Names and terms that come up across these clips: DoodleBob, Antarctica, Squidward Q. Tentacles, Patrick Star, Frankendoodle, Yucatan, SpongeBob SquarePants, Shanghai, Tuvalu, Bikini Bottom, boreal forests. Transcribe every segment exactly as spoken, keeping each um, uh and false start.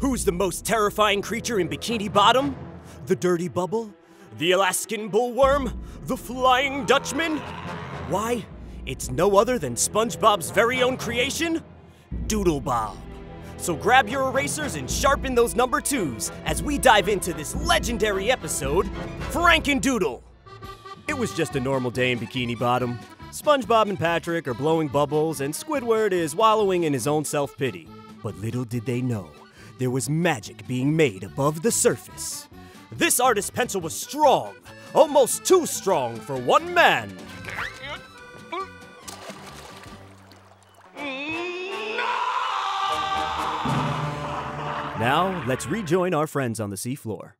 Who's the most terrifying creature in Bikini Bottom? The dirty bubble? The Alaskan bullworm? The Flying Dutchman? Why, it's no other than SpongeBob's very own creation, DoodleBob. So grab your erasers and sharpen those number twos as we dive into this legendary episode, Frankendoodle. It was just a normal day in Bikini Bottom. SpongeBob and Patrick are blowing bubbles and Squidward is wallowing in his own self-pity. But little did they know, there was magic being made above the surface. This artist's pencil was strong, almost too strong for one man. Now, let's rejoin our friends on the seafloor.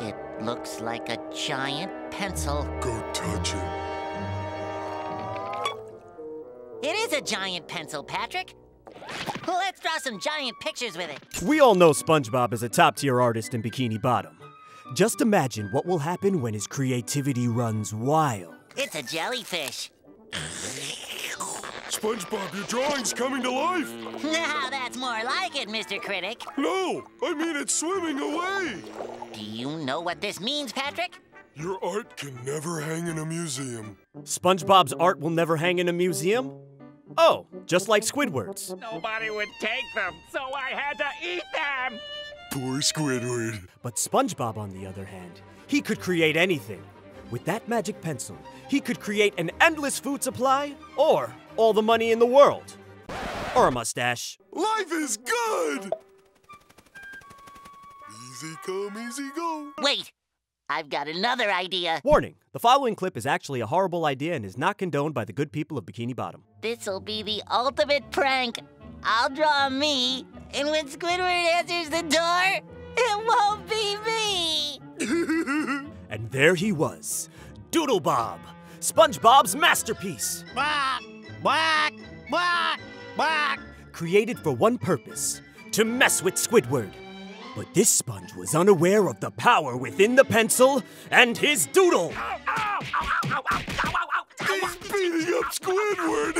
It looks like a giant pencil. Go touch it. It is a giant pencil, Patrick. Let's draw some giant pictures with it. We all know SpongeBob is a top-tier artist in Bikini Bottom. Just imagine what will happen when his creativity runs wild. It's a jellyfish. SpongeBob, your drawing's coming to life. Now that's more like it, Mister Critic. No, I mean it's swimming away. Do you know what this means, Patrick? Your art can never hang in a museum. SpongeBob's art will never hang in a museum? Oh, just like Squidward's. Nobody would take them, so I had to eat them. Poor Squidward. But SpongeBob, on the other hand, he could create anything. With that magic pencil, he could create an endless food supply or all the money in the world. Or a mustache. Life is good! Easy come, easy go. Wait, I've got another idea. Warning, the following clip is actually a horrible idea and is not condoned by the good people of Bikini Bottom. This'll be the ultimate prank. I'll draw me, and when Squidward answers the door, it won't be me. And there he was, DoodleBob, SpongeBob's masterpiece. Bah, bah, bah, bah. Created for one purpose, to mess with Squidward. But this sponge was unaware of the power within the pencil and his doodle. Ow, ow, ow, ow, ow, ow, ow, ow. He's beating up Squidward.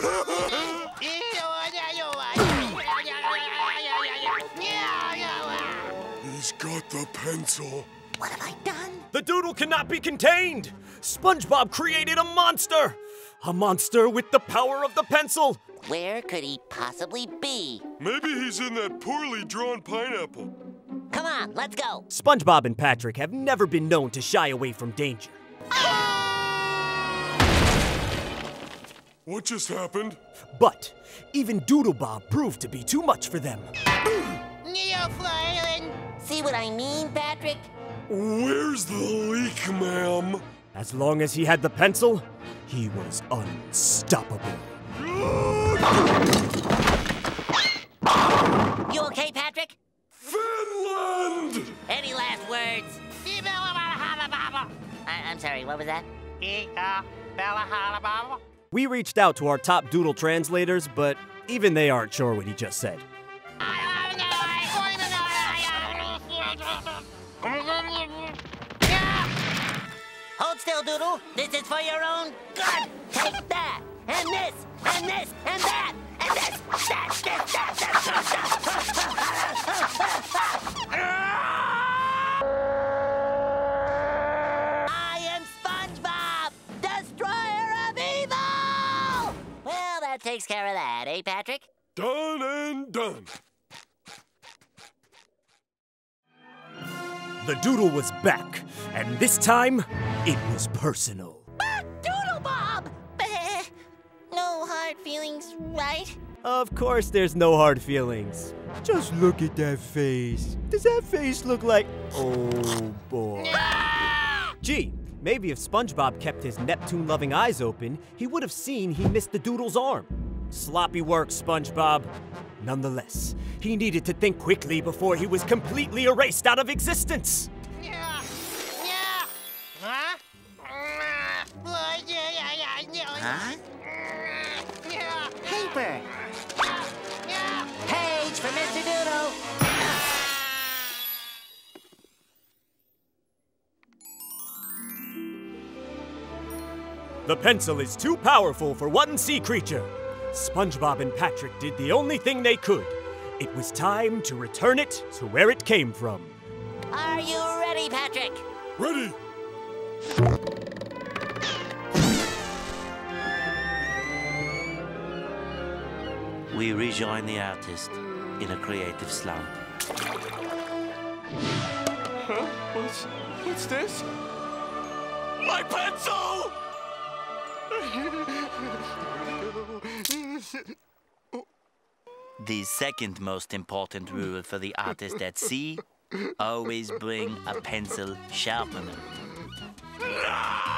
He's got the pencil. What have I done? The doodle cannot be contained! SpongeBob created a monster! A monster with the power of the pencil! Where could he possibly be? Maybe he's in that poorly drawn pineapple. Come on, let's go! SpongeBob and Patrick have never been known to shy away from danger. What just happened? But even DoodleBob proved to be too much for them. Neo-flying! See what I mean, Patrick? Where's the leak, ma'am? As long as he had the pencil, he was unstoppable. You okay, Patrick? Finland! Any last words? I I'm sorry, what was that? We reached out to our top doodle translators, but even they aren't sure what he just said. Hold still, Doodle. This is for your own good. Take that, and this, and this, and that, and this, that, this, that, that. I am SpongeBob, destroyer of evil! Well, that takes care of that, eh, Patrick? Done and done. The doodle was back, and this time, it was personal. But DoodleBob! No hard feelings, right? Of course there's no hard feelings. Just look at that face. Does that face look like... Oh, boy. Ah! Gee, maybe if SpongeBob kept his Neptune-loving eyes open, he would have seen he missed the doodle's arm. Sloppy work, SpongeBob. Nonetheless, he needed to think quickly before he was completely erased out of existence. Huh? Paper. Page for Mister Doodle. The pencil is too powerful for one sea creature. SpongeBob and Patrick did the only thing they could. It was time to return it to where it came from. Are you ready, Patrick? Ready! We rejoin the artist in a creative slump. Huh? What's, what's this? My pencil! The second most important rule for the artist at sea, always bring a pencil sharpener. No!